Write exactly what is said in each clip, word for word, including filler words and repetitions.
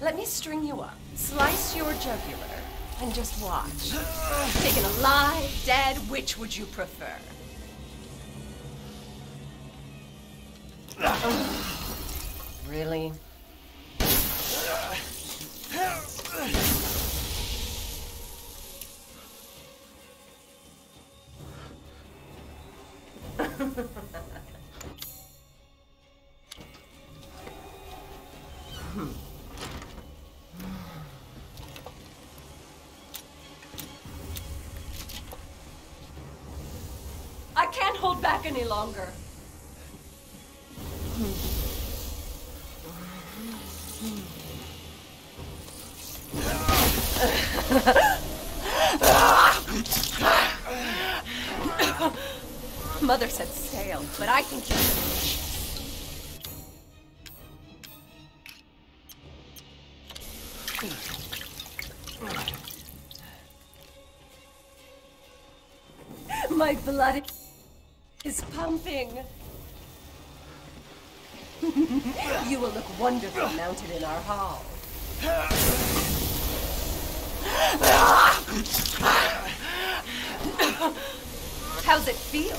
Let me string you up, slice your jugular, and just watch. Taken alive, dead, which would you prefer? Really? I can't hold back any longer. Mother said sail, but I think you can. My blood is pumping. You will look wonderful mounted in our hall. How's it feel?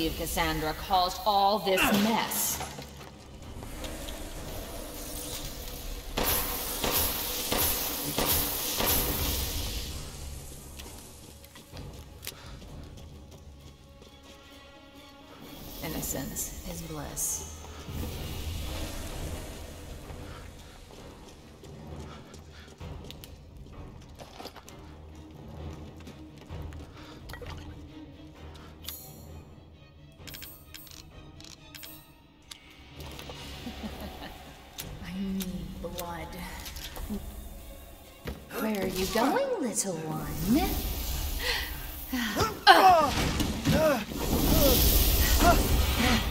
believe Cassandra caused all this mess. Innocence is bliss. Where are you going, little one? Uh. Uh. Uh. Uh.